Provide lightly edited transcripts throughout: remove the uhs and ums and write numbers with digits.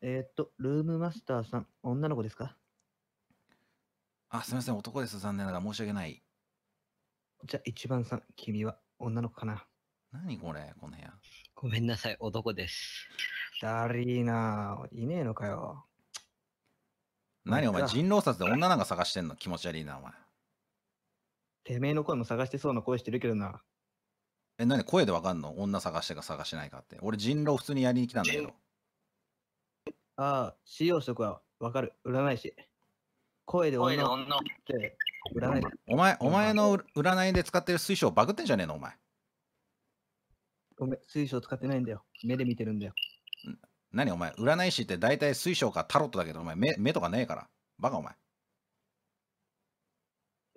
ルームマスターさん、女の子ですか？あ、すみません、男です。残念ながら申し訳ない。じゃあ、一番さん、君は女の子かな？何これ、この部屋。ごめんなさい、男です。だりーなー、いねえのかよ。何お前、人狼殺で女なんか探してんの？気持ち悪いな、お前。てめえの声も探してそうな声してるけどな。え、何声でわかんの？女探してか探してないかって。俺、人狼普通にやりに来たんだけど。ああ、使用職はわかる。占い師。声で女って占い師。お前の占いで使ってる水晶バグってんじゃねえの、お前。ごめん、水晶使ってないんだよ。目で見てるんだよ。何お前、占い師って大体水晶かタロットだけど、お前、目とかねえから。バカお前。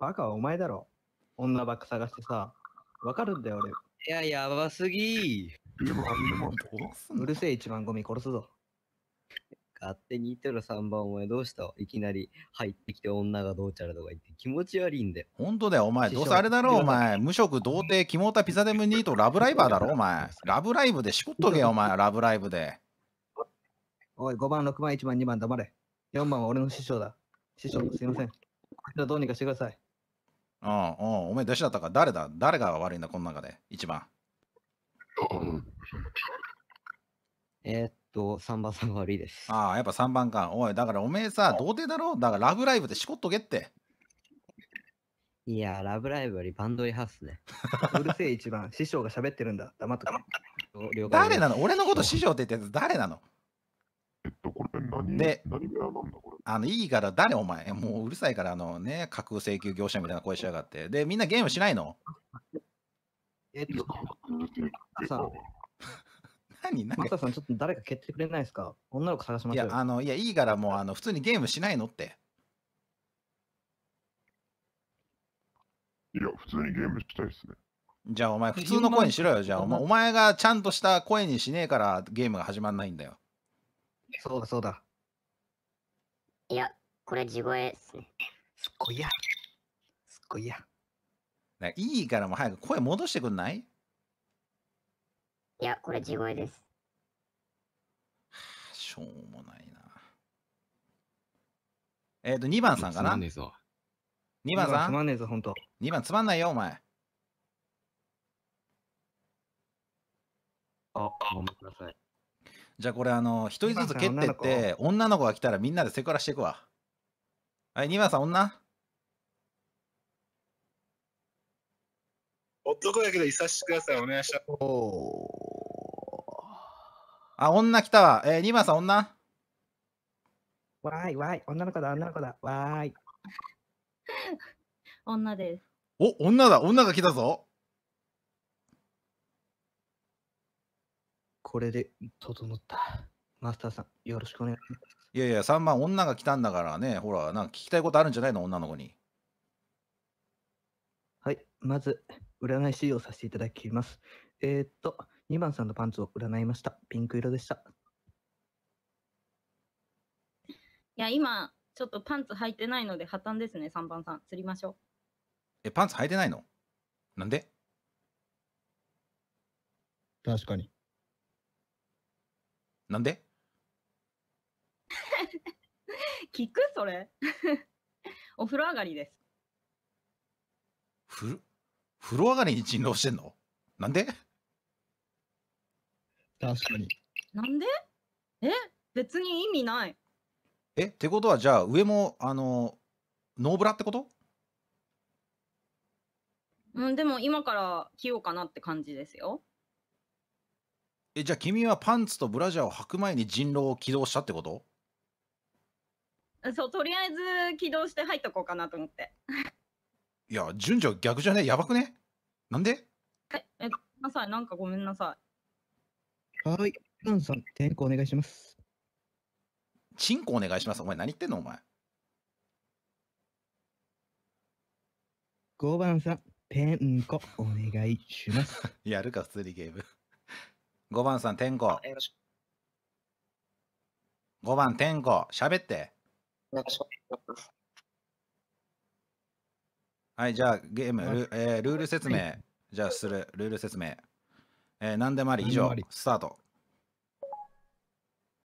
バカはお前だろ。女ばっか探してさ。わかるんだよ、俺。いや、やばすぎー。うるせえ、一番ゴミ殺すぞ。勝手に言ってる3番お前どうした？いきなり入ってきて女がどうちゃらとか言って気持ち悪いんだよ。本当だよお前。どうせあれだろお前。無職童貞キモタピザデムニートラブライバーだろお前。ラブライブでしこっとけよお前。ラブライブで。おい5番6番1番2番黙れ。4番は俺の師匠だ。師匠すいません。こいつらどうにかしてください。うん、お前弟子だったか。誰だ？誰が悪いんだこの中で。1番。3番さんが悪いです。ああ、やっぱ3番か。おい、だからおめえさ、童貞だろ？だからラブライブでしこっとけって。いや、ラブライブよりバンドリハウスね。うるせえ、一番。師匠が喋ってるんだ。黙っとけ。誰なの？俺のこと師匠って言ってたやつ誰なの？これ何で、いいから誰お前。もううるさいから、ね、架空請求業者みたいな声しやがって。で、みんなゲームしないの？さマサさん、ちょっと誰か蹴ってくれないですか？女の子探しましょう。いや、いいからもう、普通にゲームしないのって。いや、普通にゲームしたいですね。じゃあ、お前、普通の声にしろよ。じゃあ、お前がちゃんとした声にしねえから、ゲームが始まんないんだよ。そうだ、そうだ。いや、これ、地声ですね。すっごいや。すっごいや。いいから、もう早く声戻してくんない？いや、これ地声です。しょうもないな。2番さんかな？2番さん？つまんねえぞ、ほんと。2番つまんないよ、お前。あ、ごめんなさい。じゃあ、これ、一人ずつ蹴ってって、女の子が来たらみんなでセクハラしていくわ。はい、2番さん、女？男だけど、いさしてください、お願いします。あ、女来たわ。2番さん、女？わーい、わーい。女の子だ、女の子だ。わーい。女です。お、女だ。女が来たぞ。これで、整った。マスターさん、よろしくお願いします。いやいや、3番、女が来たんだからね。ほら、なんか聞きたいことあるんじゃないの、女の子に。はい、まず、占い師をさせていただきます。2番さんのパンツを占いました。ピンク色でした。いや、今、ちょっとパンツ履いてないので、破綻ですね、3番さん。釣りましょう。え、パンツ履いてないの？なんで？確かに。なんで？聞く？それ。お風呂上がりです。風呂上がりに人狼してんの？なんで？確かに。なんで？え？別に意味ない。え？ってことはじゃあ上もノーブラってこと？うん、でも今から着ようかなって感じですよ。え、じゃあ君はパンツとブラジャーを履く前に人狼を起動したってこと？そう、とりあえず起動して入っとこうかなと思って。いや、順序逆じゃねえ？やばくね？なんで？え、ごめんなさい、なんかごめんなさい。はい、パンさん、点呼お願いします。チンコお願いします。お前、何言ってんの、お前。5番さん、点呼お願いします。やるか、普通にゲーム。5番さん、点呼。5番、点呼。喋って。はい、じゃあゲーム、ルール説明、じゃあするルール説明。何でもあり、以上、スタート。